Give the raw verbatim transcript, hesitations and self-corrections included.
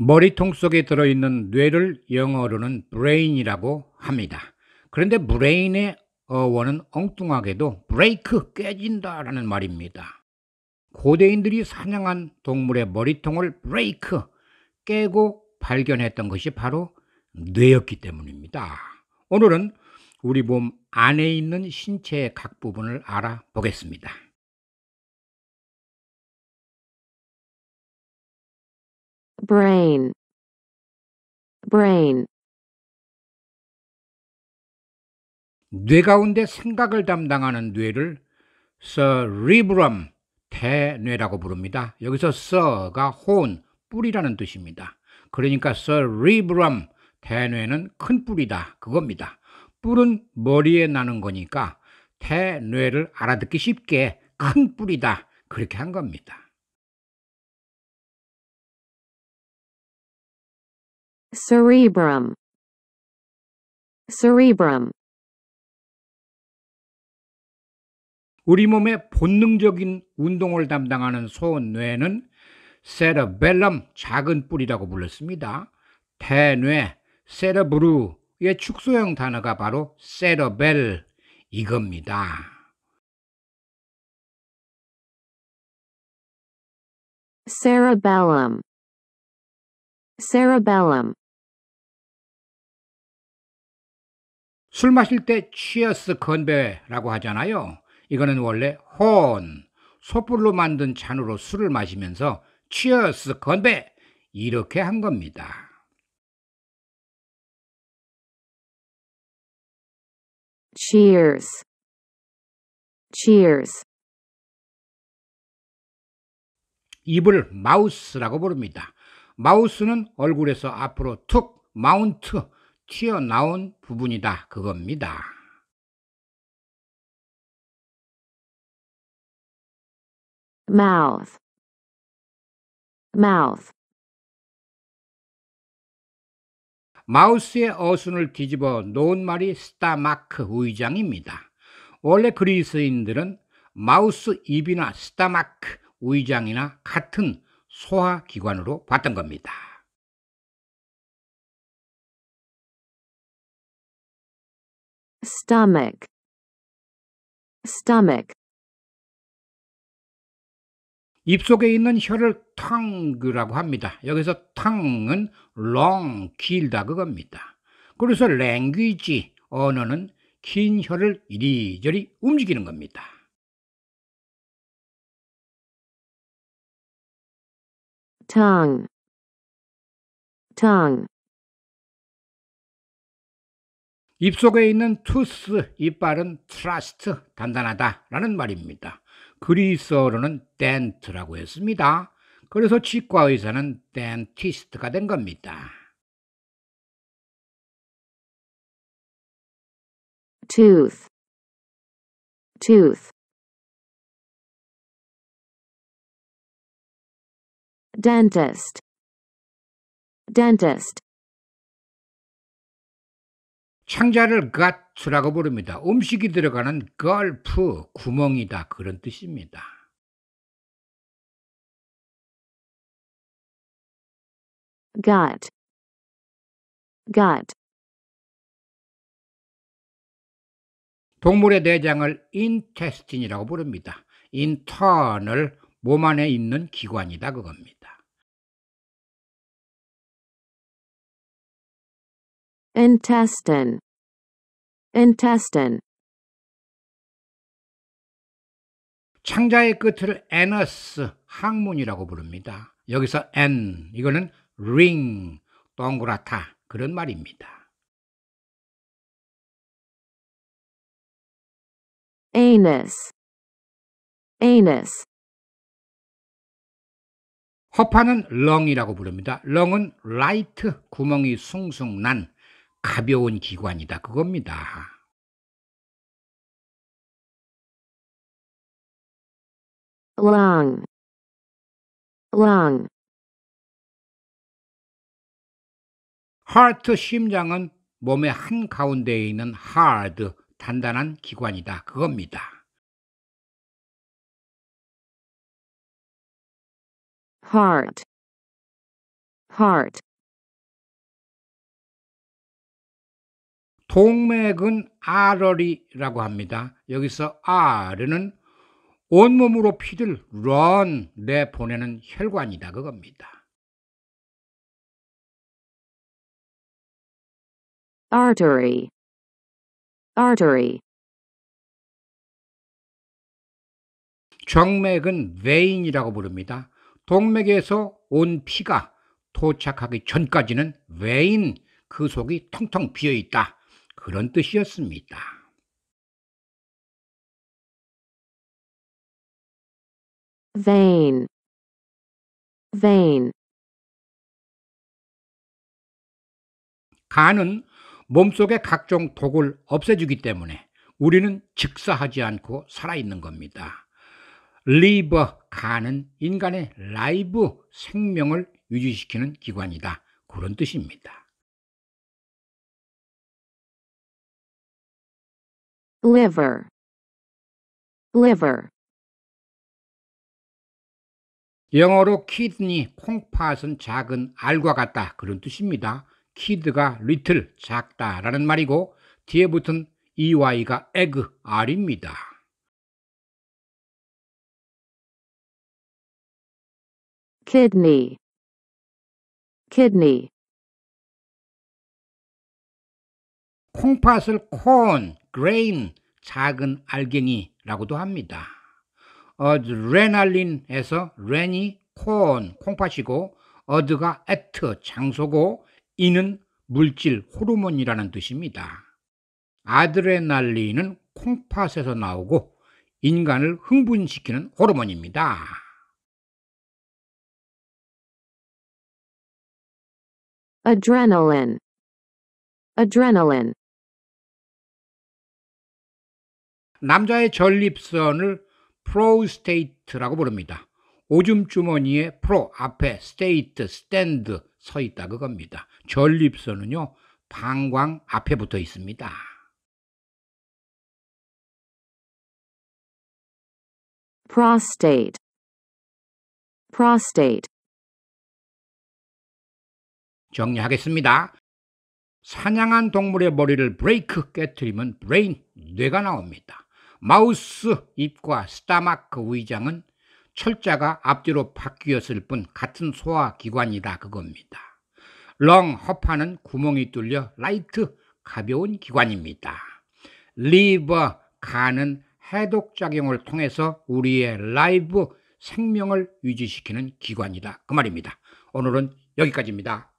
머리통 속에 들어있는 뇌를 영어로는 브레인이라고 합니다. 그런데 브레인의 어원은 엉뚱하게도 브레이크, 깨진다 라는 말입니다. 고대인들이 사냥한 동물의 머리통을 브레이크, 깨고 발견했던 것이 바로 뇌였기 때문입니다. 오늘은 우리 몸 안에 있는 신체의 각 부분을 알아보겠습니다. brain, brain. 뇌 가운데 생각을 담당하는 뇌를 cerebrum, 대뇌라고 부릅니다. 여기서 cere가 혼, 뿔이라는 뜻입니다. 그러니까 cerebrum, 대뇌는 큰 뿔이다, 그겁니다. 뿔은 머리에 나는 거니까 대뇌를 알아듣기 쉽게 큰 뿔이다, 그렇게 한 겁니다. cerebrum, cerebrum. 우리 몸의 본능적인 운동을 담당하는 소뇌는 cerebellum, 작은 뿔이라고 불렀습니다. 대뇌, cerebru의 축소형 단어가 바로 cerebel, 이겁니다. cerebellum, cerebellum. 술 마실 때 cheers, 건배라고 하잖아요. 이거는 원래 horn, 소뿔로 만든 잔으로 술을 마시면서 cheers, 건배, 이렇게 한 겁니다. cheers, cheers. 입을 마우스라고 부릅니다. 마우스는 얼굴에서 앞으로 툭, 마운트, 튀어나온 부분이다, 그겁니다. mouth, mouth. 마우스의 어순을 뒤집어 놓은 말이 stomach, 위장입니다. 원래 그리스인들은 마우스 입이나 stomach, 위장이나 같은 소화기관으로 봤던 겁니다. stomach, stomach. 입속에 있는 혀를 tongue라고 합니다. 여기서 tongue은 long, 길다, 그겁니다. 그래서 language, 언어는 긴 혀를 이리저리 움직이는 겁니다. tongue, tongue. 입속에 있는 tooth, 이빨은 trust, 단단하다 라는 말입니다. 그리스어로는 dent라고 했습니다. 그래서 치과의사는 dentist가 된 겁니다. tooth, tooth. dentist, dentist. 창자를 gut라고 부릅니다. 음식이 들어가는 gulf, 구멍이다, 그런 뜻입니다. gut, gut. 동물의 내장을 intestine이라고 부릅니다. internal, 몸 안에 있는 기관이다, 그겁니다. intestine, intestine. 창자의 끝을 anus, 항문이라고 부릅니다. 여기서 an, 이거는 ring, 동그랗다, 그런 말입니다. anus, anus. 허파는 lung이라고 부릅니다. lung은 light, 구멍이 숭숭 난 가벼운 기관이다, 그겁니다. lung, lung. heart, 심장은 몸의 한가운데에 있는 hard, 단단한 기관이다, 그겁니다. heart, heart. 동맥은 artery라고 합니다. 여기서 R는 온몸으로 피를 run 내보내는 혈관이다 그겁니다. artery, artery. 정맥은 vein이라고 부릅니다. 동맥에서 온 피가 도착하기 전까지는 vein, 그 속이 텅텅 비어있다 그런 뜻이었습니다. vein, vein. 간은 몸속의 각종 독을 없애주기 때문에 우리는 즉사하지 않고 살아있는 겁니다. 리버, 간은 인간의 라이브, 생명을 유지시키는 기관이다 그런 뜻입니다. liver, liver. 영어로 kidney, 콩팥은 작은 알과 같다 그런 뜻입니다. kid가 little, 작다 라는 말이고 뒤에 붙은 ey가 egg, r입니다. kidney, kidney. 콩팥을 corn, grain, 작은 알갱이라고도 합니다. adrenaline에서 ren이 corn, 콩팥이고 ad가 at, 장소고 이는 물질, 호르몬이라는 뜻입니다. 아드레날린은 콩팥에서 나오고 인간을 흥분시키는 호르몬입니다. adrenaline, adrenaline. 남자의 전립선을 prostate라고 부릅니다. 오줌주머니에 pro 앞에 state, stand 서 있다 그겁니다. 전립선은요 방광 앞에 붙어 있습니다. prostate, prostate. 정리하겠습니다. 사냥한 동물의 머리를 브레이크, 깨트리면 브레인, 뇌가 나옵니다. 마우스 입과 스타마크 위장은 철자가 앞뒤로 바뀌었을 뿐 같은 소화기관이다 그겁니다. 렁, 허파는 구멍이 뚫려 라이트, 가벼운 기관입니다. 리버, 간은 해독작용을 통해서 우리의 라이브, 생명을 유지시키는 기관이다 그 말입니다. 오늘은 여기까지입니다.